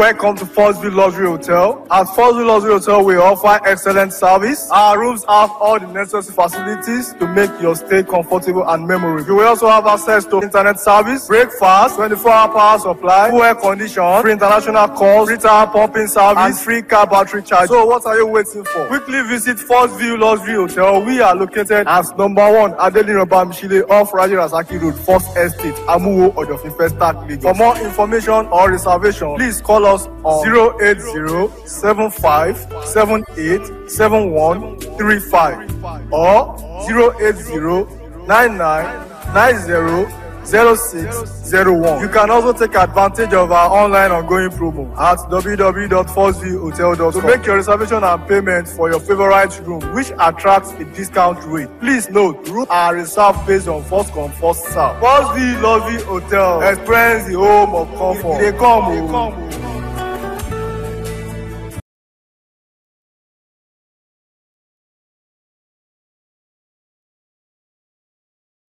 Welcome to First View Luxury Hotel. At First View Luxury Hotel, we offer excellent service. Our rooms have all the necessary facilities to make your stay comfortable and memorable. You will also have access to internet service, breakfast, 24-hour power supply, full air condition, free international calls, free pumping service, and free car battery charge. So what are you waiting for? Quickly visit First View Luxury Hotel. We are located as #1 Adelino off Rajirazaki Road, First Estate, Amuwo Odofin, First Estate. For more information or reservation, please call us on 080-7578-7135 or 080-9990-0601. You can also take advantage of our online ongoing promo at www.firstviewhotel.com to make your reservation and payment for your favorite room, which attracts a discount rate. Please note, rooms are reserved based on first come, first serve. First View Luxury Hotel. Experience the home of comfort. They come.